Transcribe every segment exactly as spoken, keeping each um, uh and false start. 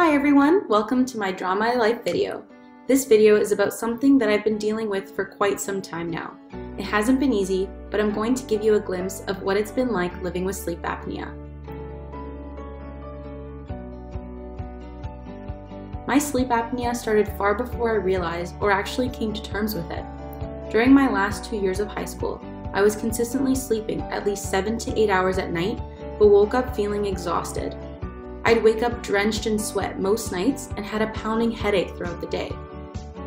Hi everyone, welcome to my Draw My Life video. This video is about something that I've been dealing with for quite some time now. It hasn't been easy, but I'm going to give you a glimpse of what it's been like living with sleep apnea. My sleep apnea started far before I realized or actually came to terms with it. During my last two years of high school, I was consistently sleeping at least seven to eight hours at night, but woke up feeling exhausted. I'd wake up drenched in sweat most nights and had a pounding headache throughout the day.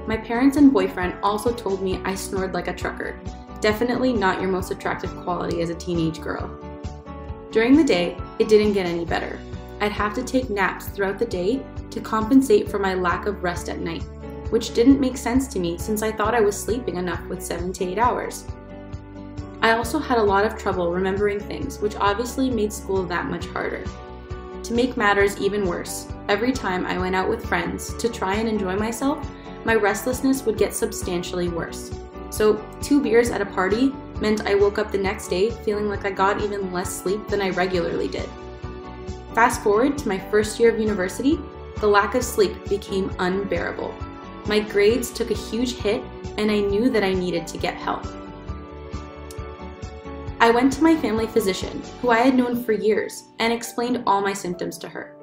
My parents and boyfriend also told me I snored like a trucker, definitely not your most attractive quality as a teenage girl. During the day, it didn't get any better. I'd have to take naps throughout the day to compensate for my lack of rest at night, which didn't make sense to me since I thought I was sleeping enough with seven to eight hours. I also had a lot of trouble remembering things, which obviously made school that much harder. To make matters even worse, every time I went out with friends to try and enjoy myself, my restlessness would get substantially worse. So two beers at a party meant I woke up the next day feeling like I got even less sleep than I regularly did. Fast forward to my first year of university, the lack of sleep became unbearable. My grades took a huge hit and I knew that I needed to get help. I went to my family physician, who I had known for years, and explained all my symptoms to her.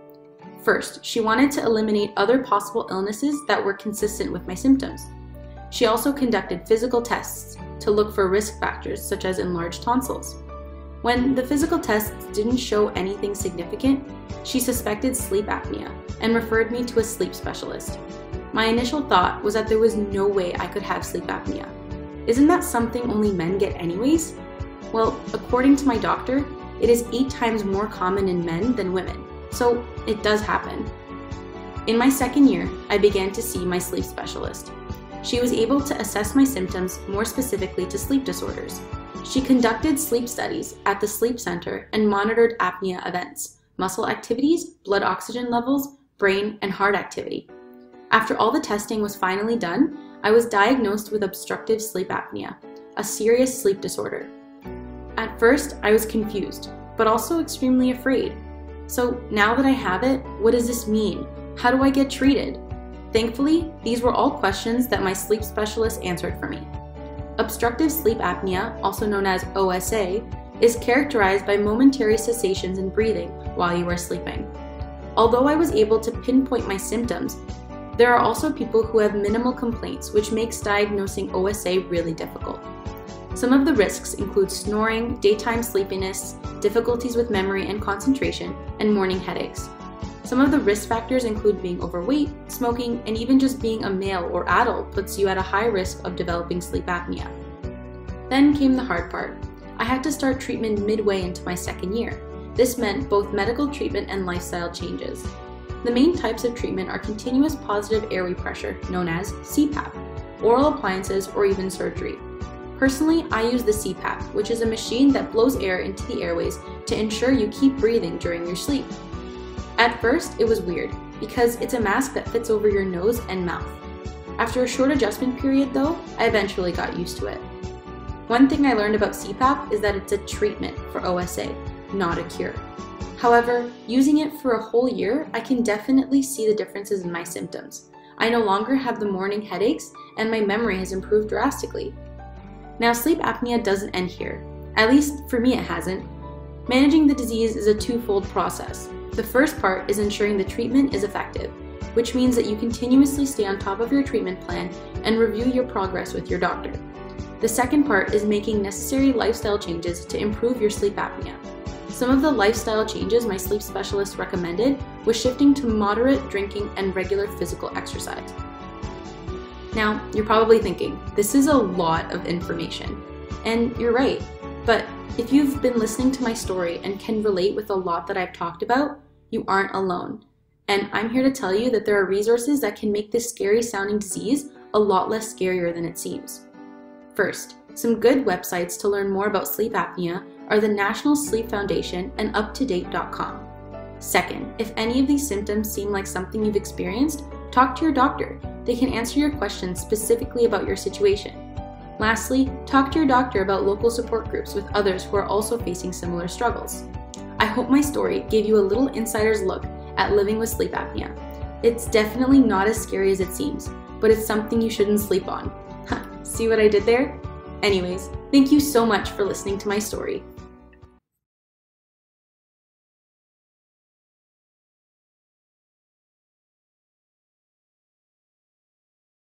First, she wanted to eliminate other possible illnesses that were consistent with my symptoms. She also conducted physical tests to look for risk factors such as enlarged tonsils. When the physical tests didn't show anything significant, she suspected sleep apnea and referred me to a sleep specialist. My initial thought was that there was no way I could have sleep apnea. Isn't that something only men get anyways? Well, according to my doctor, it is eight times more common in men than women, so it does happen. In my second year, I began to see my sleep specialist. She was able to assess my symptoms more specifically to sleep disorders. She conducted sleep studies at the sleep center and monitored apnea events, muscle activities, blood oxygen levels, brain, and heart activity. After all the testing was finally done, I was diagnosed with obstructive sleep apnea, a serious sleep disorder. At first, I was confused, but also extremely afraid. So now that I have it, what does this mean? How do I get treated? Thankfully, these were all questions that my sleep specialist answered for me. Obstructive sleep apnea, also known as O S A, is characterized by momentary cessations in breathing while you are sleeping. Although I was able to pinpoint my symptoms, there are also people who have minimal complaints, which makes diagnosing O S A really difficult. Some of the risks include snoring, daytime sleepiness, difficulties with memory and concentration, and morning headaches. Some of the risk factors include being overweight, smoking, and even just being a male or adult puts you at a high risk of developing sleep apnea. Then came the hard part. I had to start treatment midway into my second year. This meant both medical treatment and lifestyle changes. The main types of treatment are continuous positive airway pressure, known as C PAP, oral appliances, or even surgery. Personally, I use the C PAP, which is a machine that blows air into the airways to ensure you keep breathing during your sleep. At first, it was weird, because it's a mask that fits over your nose and mouth. After a short adjustment period though, I eventually got used to it. One thing I learned about C PAP is that it's a treatment for O S A, not a cure. However, using it for a whole year, I can definitely see the differences in my symptoms. I no longer have the morning headaches, and my memory has improved drastically. Now, sleep apnea doesn't end here. At least for me it hasn't. Managing the disease is a two-fold process. The first part is ensuring the treatment is effective, which means that you continuously stay on top of your treatment plan and review your progress with your doctor. The second part is making necessary lifestyle changes to improve your sleep apnea. Some of the lifestyle changes my sleep specialist recommended was shifting to moderate drinking and regular physical exercise. Now, you're probably thinking, this is a lot of information. And you're right, but if you've been listening to my story and can relate with a lot that I've talked about, you aren't alone. And I'm here to tell you that there are resources that can make this scary sounding disease a lot less scarier than it seems. First, some good websites to learn more about sleep apnea are the National Sleep Foundation and up to date dot com. Second, if any of these symptoms seem like something you've experienced, talk to your doctor. They can answer your questions specifically about your situation. Lastly, talk to your doctor about local support groups with others who are also facing similar struggles. I hope my story gave you a little insider's look at living with sleep apnea. It's definitely not as scary as it seems, but it's something you shouldn't sleep on. See what I did there? Anyways, thank you so much for listening to my story.